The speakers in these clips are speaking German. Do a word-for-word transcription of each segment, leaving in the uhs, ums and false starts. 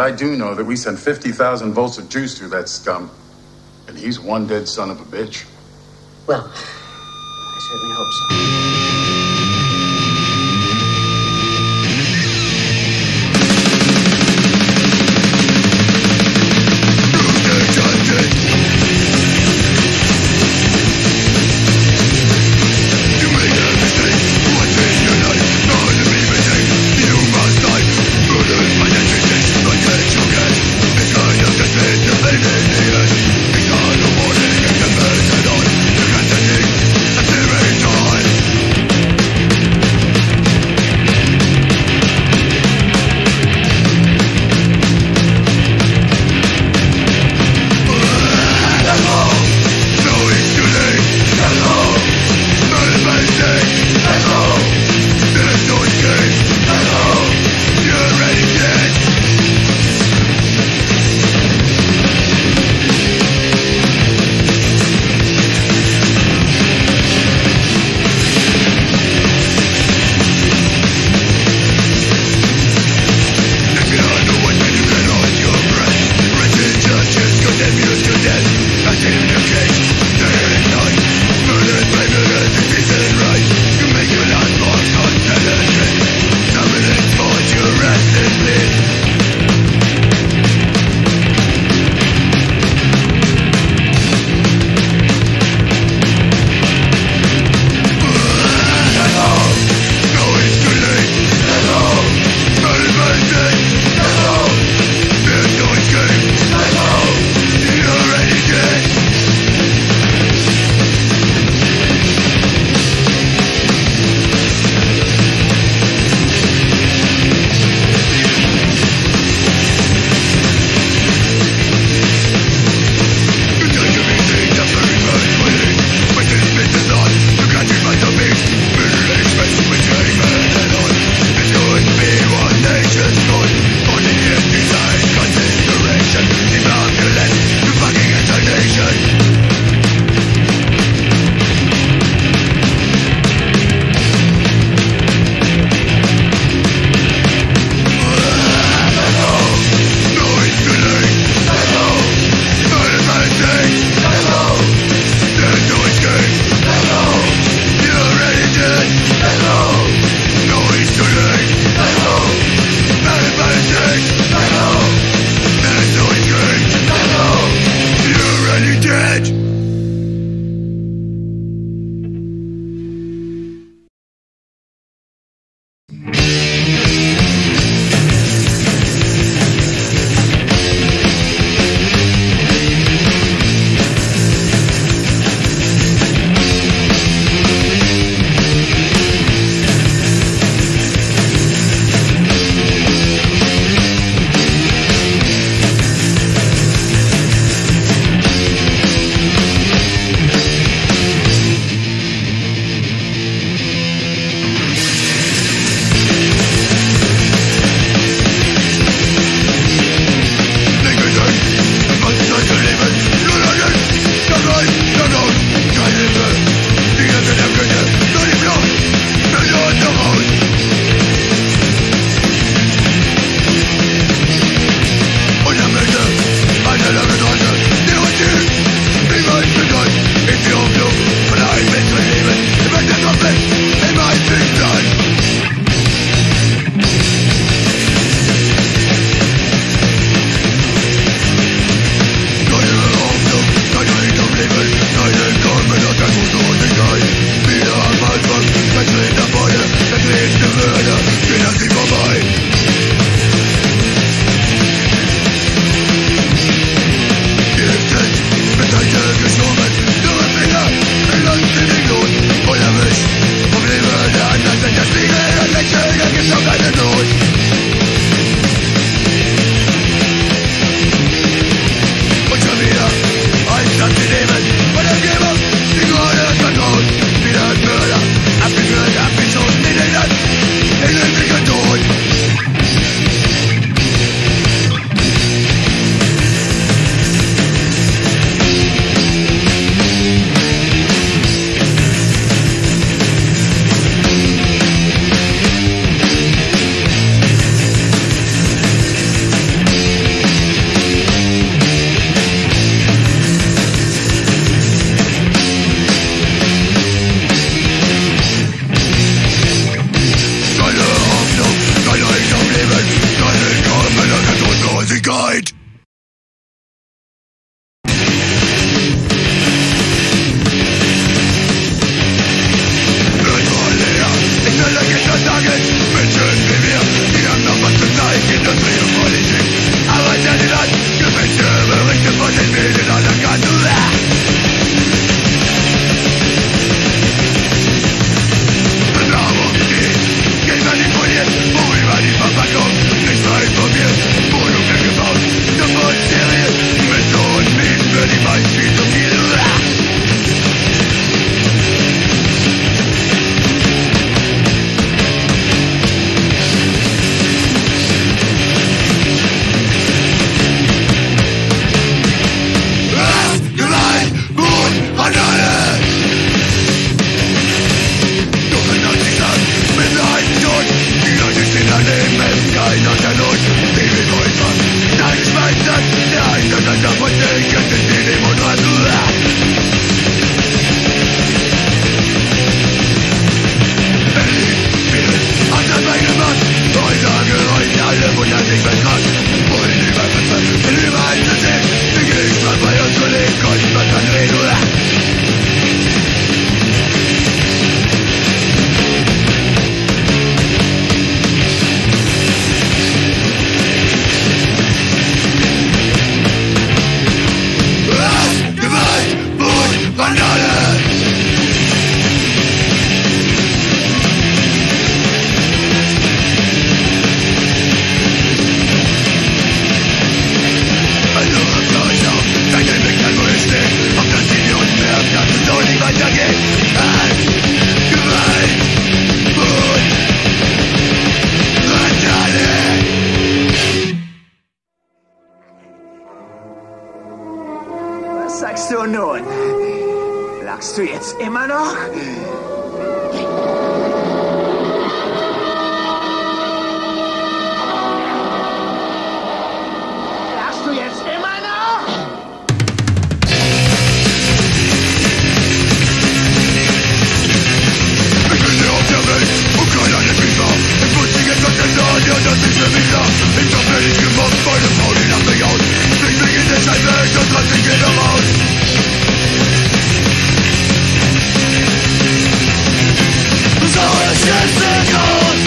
But I do know that we sent fifty thousand volts of juice through that scum. And he's one dead son of a bitch. Well, I certainly hope so. Sagst du nun? Lachst du jetzt immer noch? Lachst du jetzt immer noch? Ich bin hier auf der Welt und keiner nimmt mich wahr. Ich muss dich etwas ändern, ja, das ist für mich da. Ich hab fertig gemacht, meine Frau, die lacht mich aus. Ich bin in der Scheiße, das reißt sich jeder raus. So ist jetzt der Grund.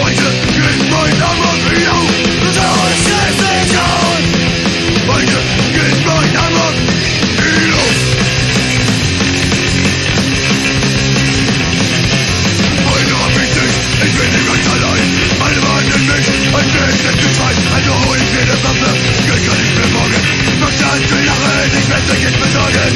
Heute geht mein Hammer wieder auf. So ist jetzt der Grund. Heute geht mein Hammer wieder auf. Heute hab ich dich, ich bin nicht ganz allein. Alle warten mich, als wäre ich nicht gefallen. Also hol ich mir das Wasser, Geld kann ich mir morgen. Verstand will lachen, ich werde dich nicht besorgen.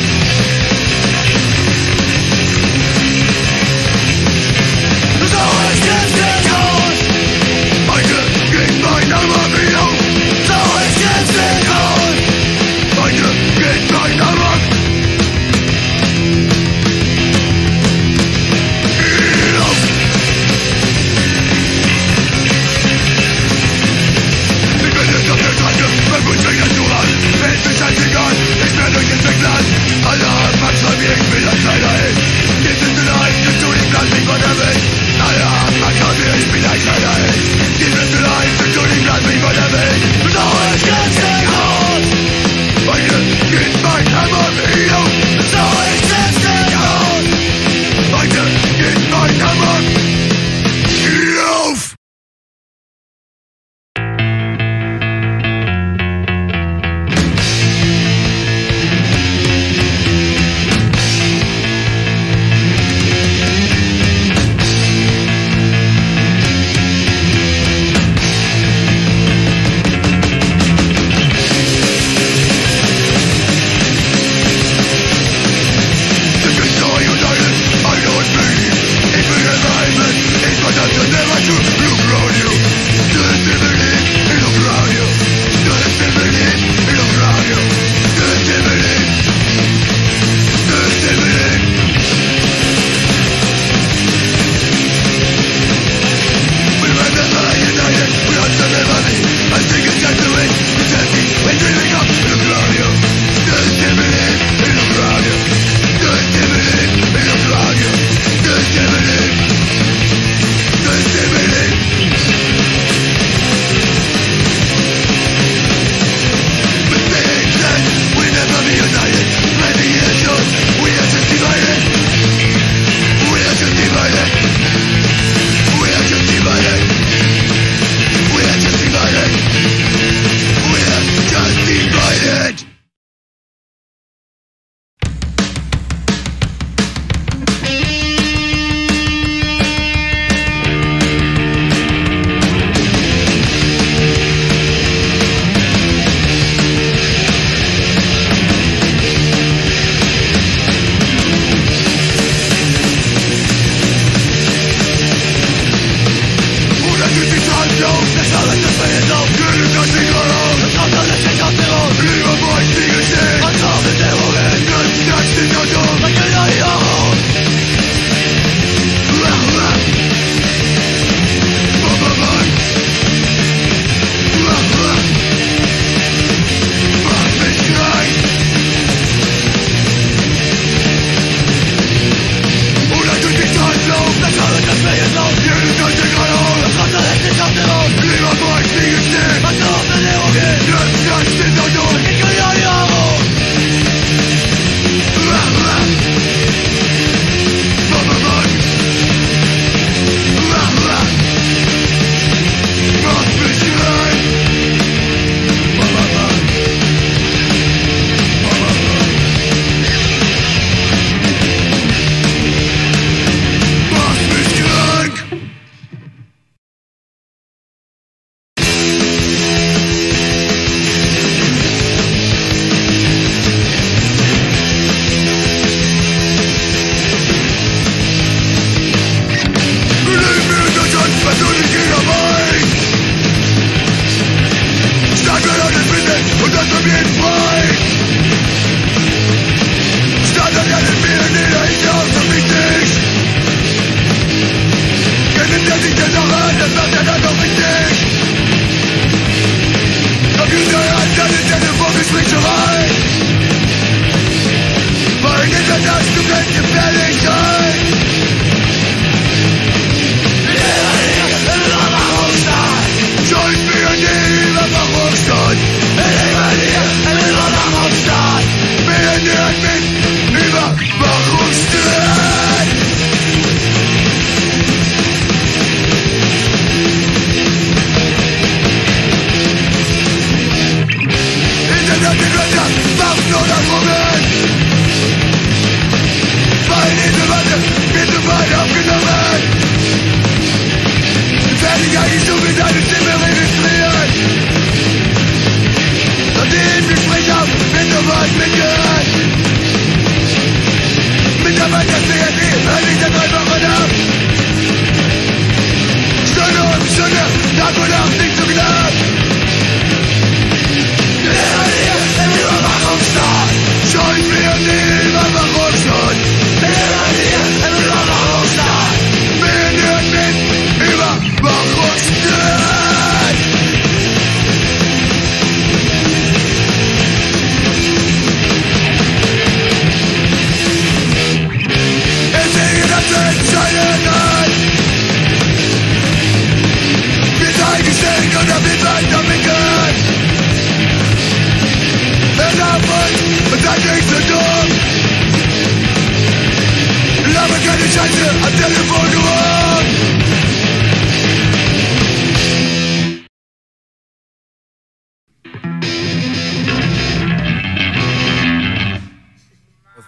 Ich werde euch jetzt weglassen,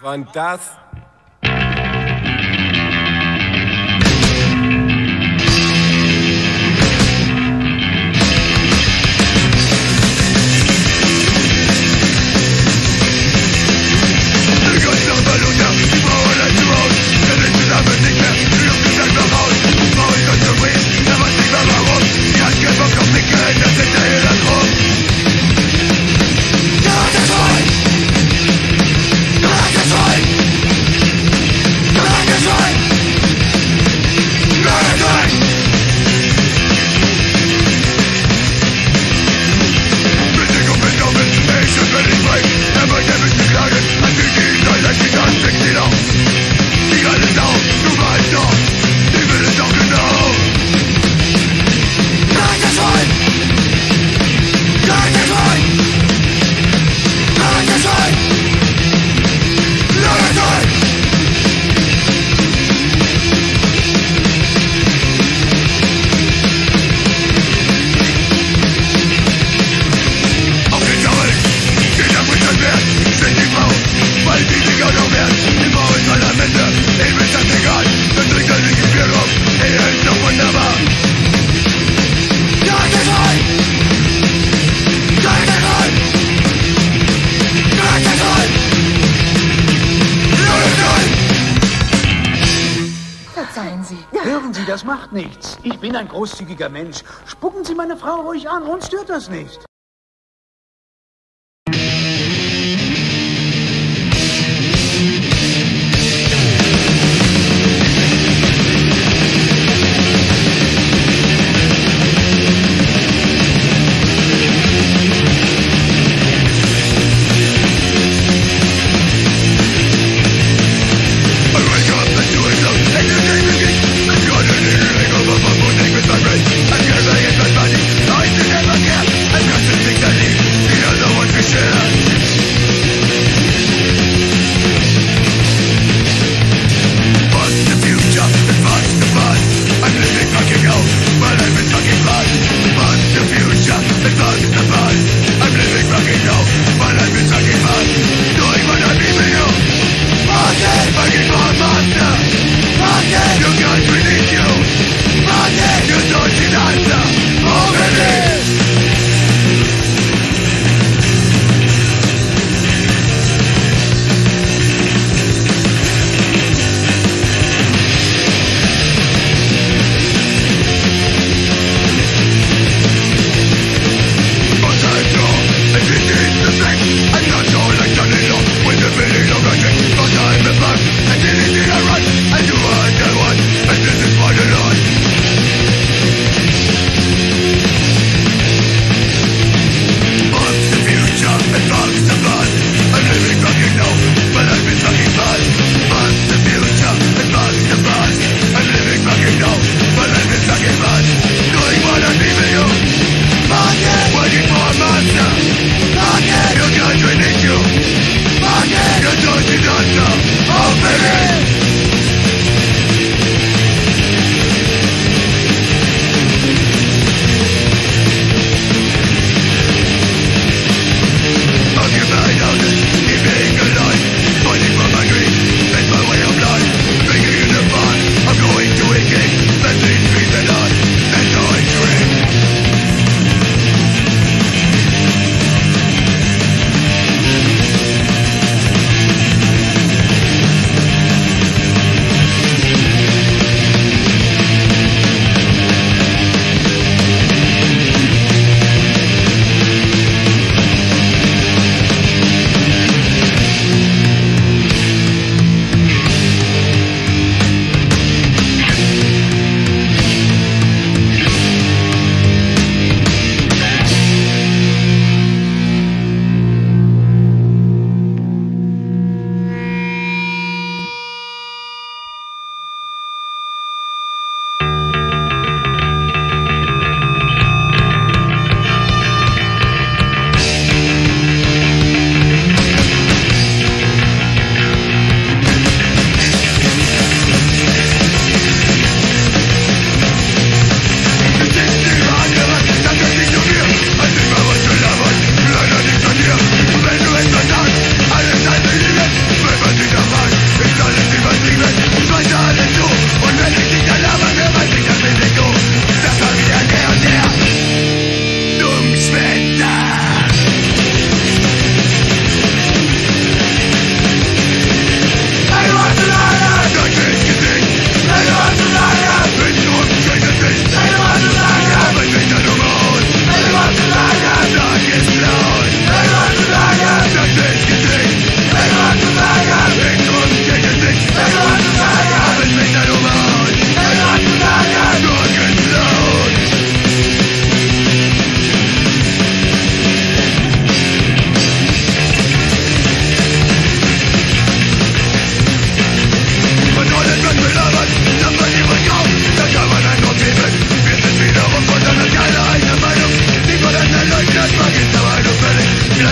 Und das... Das macht nichts. Ich bin ein großzügiger Mensch. Spucken Sie meine Frau ruhig an, uns stört das nicht. I got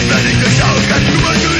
Wenn ich dich auskennt, du